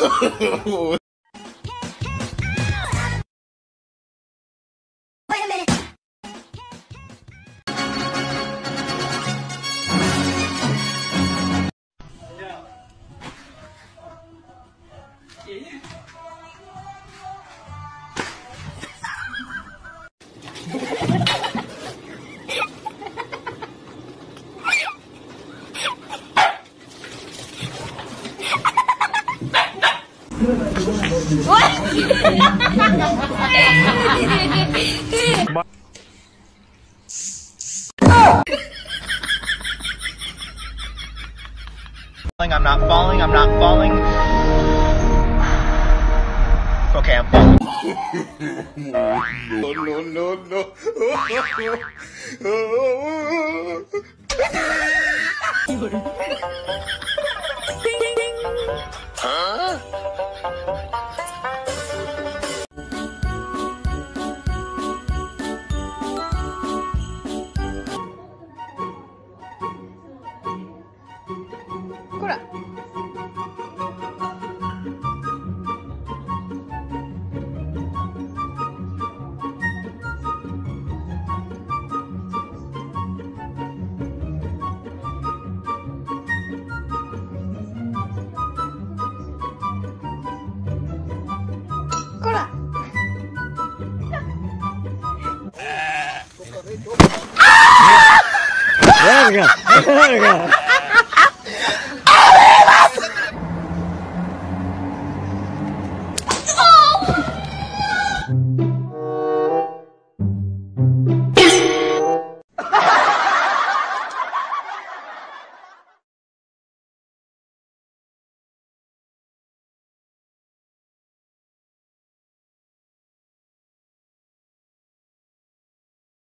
Wait a minute. Yeah. Yeah. I'm not falling, I'm not falling. Okay, I'm falling. No, no, no, no. Huh? There we go. There we go.